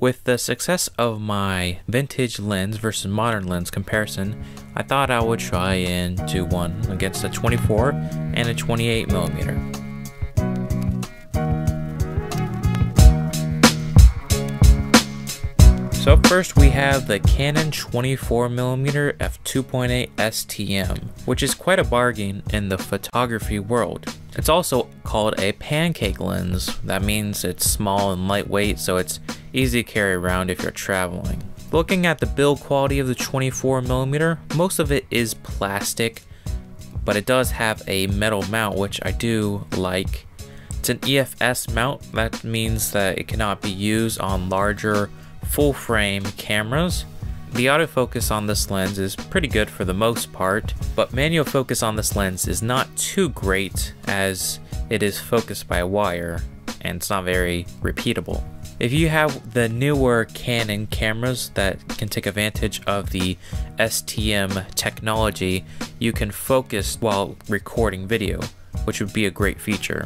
With the success of my vintage lens versus modern lens comparison, I thought I would try and do one against a 24 and a 28mm. So first we have the Canon 24mm f2.8 STM, which is quite a bargain in the photography world. It's also called a pancake lens. That means it's small and lightweight, so it's easy to carry around if you're traveling. Looking at the build quality of the 24mm, most of it is plastic, but it does have a metal mount, which I do like. It's an EFS mount. That means that it cannot be used on larger full-frame cameras. The autofocus on this lens is pretty good for the most part, but manual focus on this lens is not too great as it is focused by wire and it's not very repeatable. If you have the newer Canon cameras that can take advantage of the STM technology, you can focus while recording video, which would be a great feature.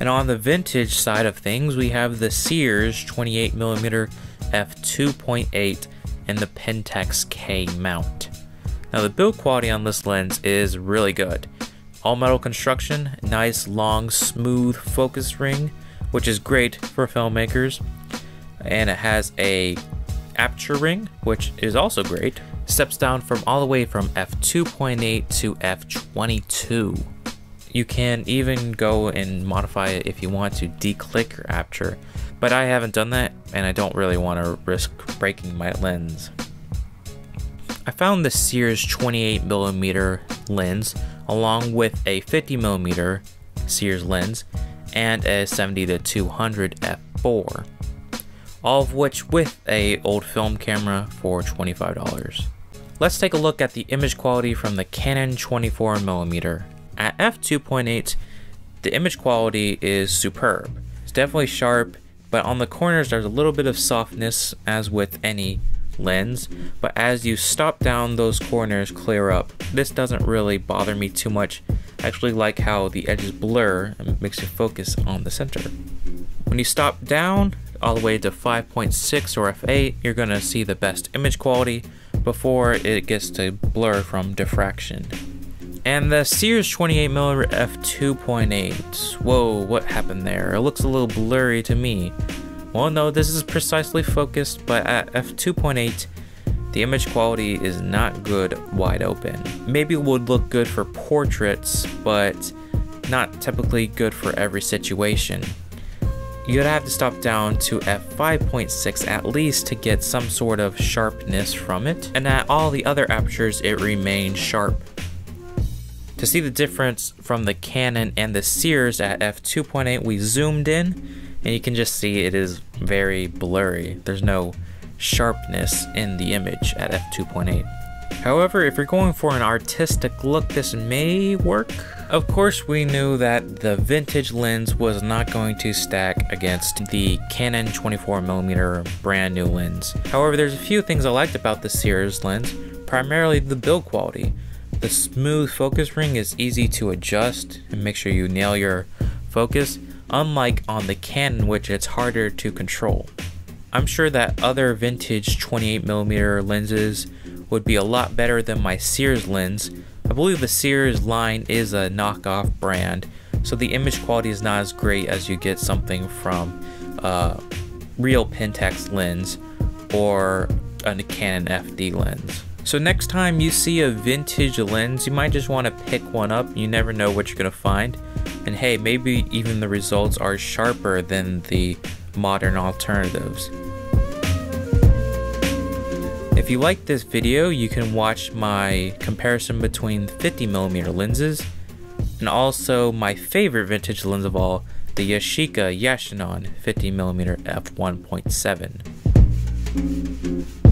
And on the vintage side of things, we have the Sears 28mm f2.8 and the Pentax K mount. Now the build quality on this lens is really good. All metal construction, nice long smooth focus ring, which is great for filmmakers. And it has a aperture ring, which is also great. Steps down from all the way from f2.8 to f22. You can even go and modify it if you want to declick your aperture, but I haven't done that and I don't really want to risk breaking my lens. I found the Sears 28mm lens along with a 50mm Sears lens and a 70-200 f4, all of which with a old film camera for $25. Let's take a look at the image quality from the Canon 24mm. At f2.8, the image quality is superb. It's definitely sharp, but on the corners there's a little bit of softness as with any lens, but as you stop down, those corners clear up. This doesn't really bother me too much. I actually like how the edges blur and makes you focus on the center. When you stop down all the way to 5.6 or f8, you're gonna see the best image quality before it gets to blur from diffraction. And the Sears 28mm f2.8, whoa, what happened there? It looks a little blurry to me. Well, no, this is precisely focused, but at f2.8, the image quality is not good wide open. Maybe it would look good for portraits, but not typically good for every situation. You'd have to stop down to f5.6 at least to get some sort of sharpness from it. And at all the other apertures, it remains sharp. To see the difference from the Canon and the Sears at f2.8, we zoomed in and you can just see it is very blurry. There's no sharpness in the image at f2.8. However, if you're going for an artistic look, this may work. Of course, we knew that the vintage lens was not going to stack against the Canon 24mm brand new lens. However, there's a few things I liked about the Sears lens, primarily the build quality. The smooth focus ring is easy to adjust and make sure you nail your focus, unlike on the Canon, which it's harder to control. I'm sure that other vintage 28mm lenses would be a lot better than my Sears lens. I believe the Sears line is a knockoff brand, so the image quality is not as great as you get something from a real Pentax lens or a Canon FD lens. So next time you see a vintage lens, you might just want to pick one up. You never know what you're going to find. And hey, maybe even the results are sharper than the modern alternatives. If you like this video, you can watch my comparison between 50mm lenses and also my favorite vintage lens of all, the Yashica Yashinon 50mm f1.7.